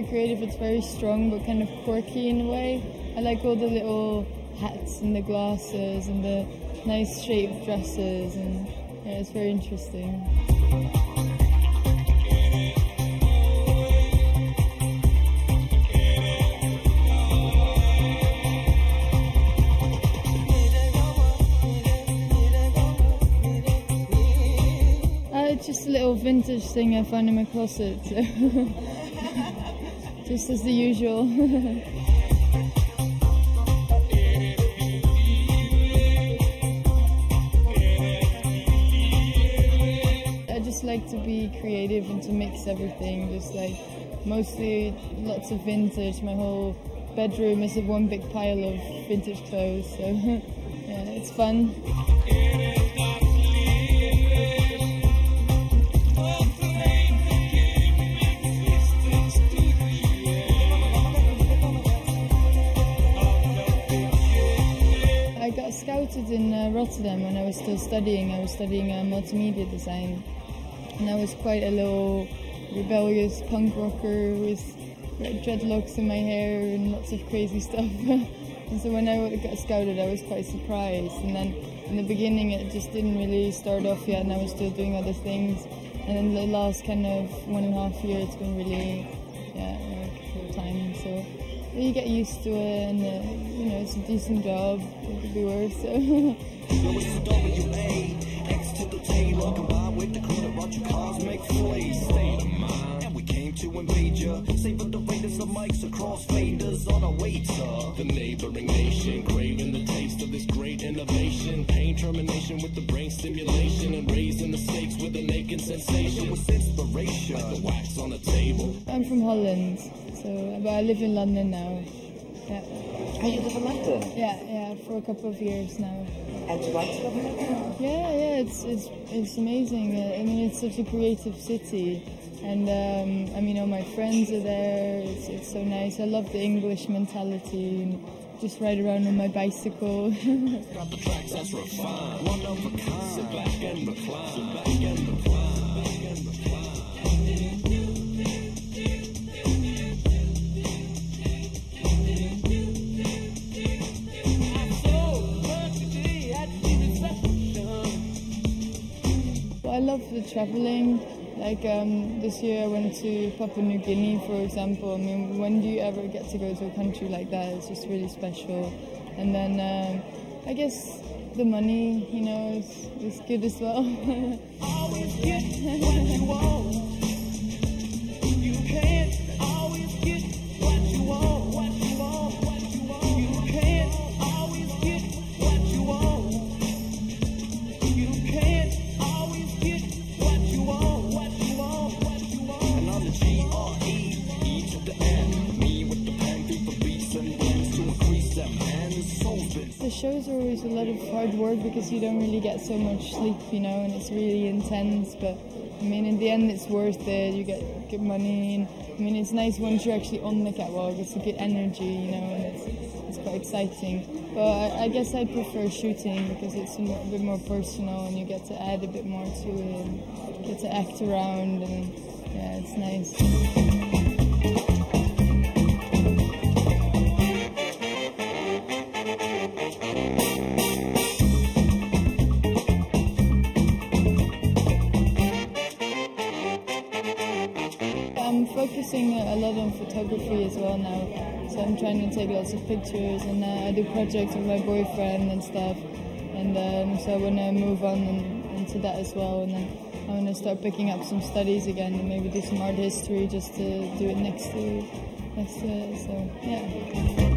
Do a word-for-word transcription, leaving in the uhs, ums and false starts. very creative, it's very strong but kind of quirky in a way. I like all the little hats and the glasses and the nice shaped dresses, and yeah, it's very interesting. It's just a little vintage thing I found in my closet, so just as the usual. I just like to be creative and to mix everything, just like mostly lots of vintage. My whole bedroom is one big pile of vintage clothes, so yeah, it's fun. Scouted in uh, Rotterdam when I was still studying. I was studying uh, multimedia design, and I was quite a little rebellious punk rocker with dreadlocks in my hair and lots of crazy stuff. And so when I got scouted, I was quite surprised. And then in the beginning, it just didn't really start off yet, and I was still doing other things. And then the last kind of one and a half year, it's been really, yeah, like full time. So you get used to it, and uh, you know, it's a decent job. It could be worse. So. The neighboring nation craving the taste of this great innovation. Pain termination with the brain stimulation, and raising the stakes with a naked sensation. With inspiration, like the wax on a table. I'm from Holland. So, but I live in London now. Yeah. Oh, you live in London? Yeah, yeah, for a couple of years now. And do you like to live in London? Yeah, yeah, it's it's it's amazing. I mean, it's such a creative city, and um, I mean, all my friends are there. It's it's so nice. I love the English mentality. And just ride around on my bicycle. Got the tracks that's refined. One of a kind. Sit back and recline. Sit back and recline. Sit back and recline. I love the travelling. Like um, this year I went to Papua New Guinea, for example. I mean, when do you ever get to go to a country like that? It's just really special. And then um, I guess the money, you know, is, is good as well. Always get what you want. You can't always get what you want. What you want, what you want. You can't always get what you want. You can't always get what you want, what you want, what you want. And I'm the G R E, E to the N, me with the pen, people beats and blends to increase them and solve it. The shows are always a lot of hard work because you don't really get so much sleep, you know, and it's really intense, but I mean, in the end it's worth it. You get good money, and I mean, it's nice once you're actually on the catwalk. It's a good energy, you know, and it's, it's quite exciting. But I, I guess I prefer shooting because it's a, more, a bit more personal, and you get to add a bit more to it, and you get to act around, and yeah, it's nice. Focusing a lot on photography as well now, so I'm trying to take lots of pictures, and uh, I do projects with my boyfriend and stuff, and um, so I want to move on and, into that as well, and then I want to start picking up some studies again and maybe do some art history just to do it next to next to it, so yeah.